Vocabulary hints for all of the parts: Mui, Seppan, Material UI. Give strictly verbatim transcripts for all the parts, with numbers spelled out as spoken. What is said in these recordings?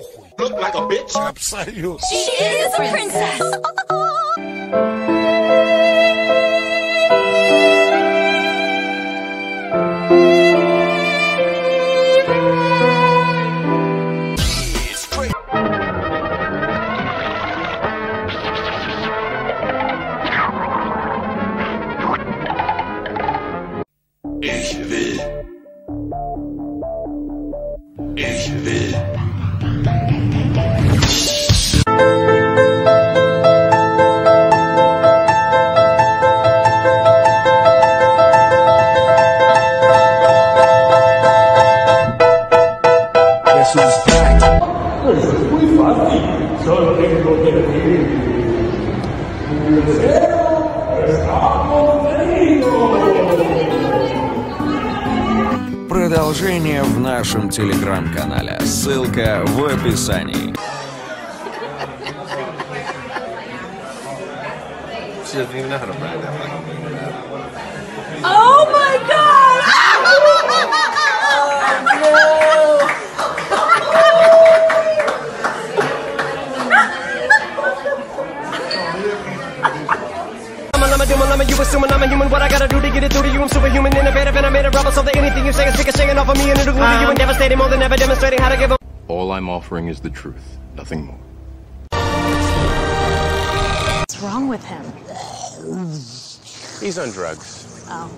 pохуй. Look like a bitch. Абсолютно. She is a princess. Ich will. Ich will. Guess who's back? Muy fácil. Solo tengo que decir. Продолжение в нашем телеграм-канале. Ссылка в описании. Oh my God! I'm a human, what I gotta do to get it through to you? I'm superhuman, innovative, and I made a rubber so that anything you say is sick of shaking off of me and it'll glue to you and devastating more than ever demonstrating how to give a... All I'm offering is the truth, nothing more. What's wrong with him? He's on drugs. Oh.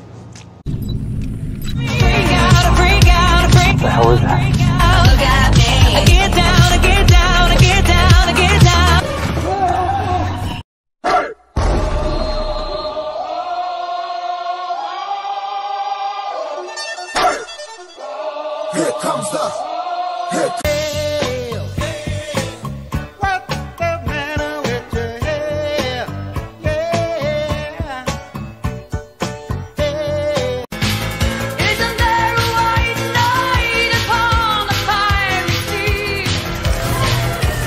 The hell is that? Get down, get down, get down, get down. Here comes the... Here What's the matter with your hair? Yeah. Hey. Isn't there a white night upon the fiery sea?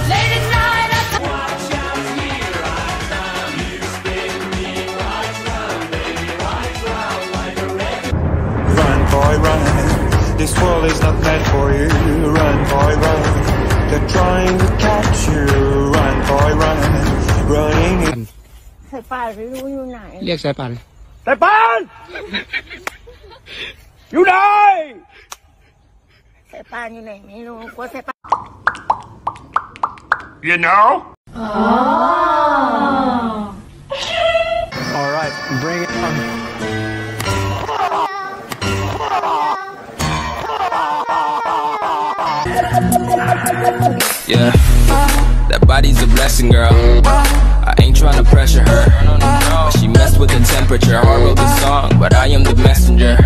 Late at night I... Watch out here, I love you, baby. Watch love, baby. Watch love like a wreck. Run, boy, run. This world is not meant for you. Run, boy, run. They're trying to catch you. Run, boy, run. Running. Seppan, you die. Yes, Seppan. Seppan! You die. Seppan, you name me. What's Seppan? You know? Oh. All right, bring it on. Yeah, that body's a blessing, girl. I ain't tryna pressure her. She messed with the temperature. I wrote the song, but I am the messenger.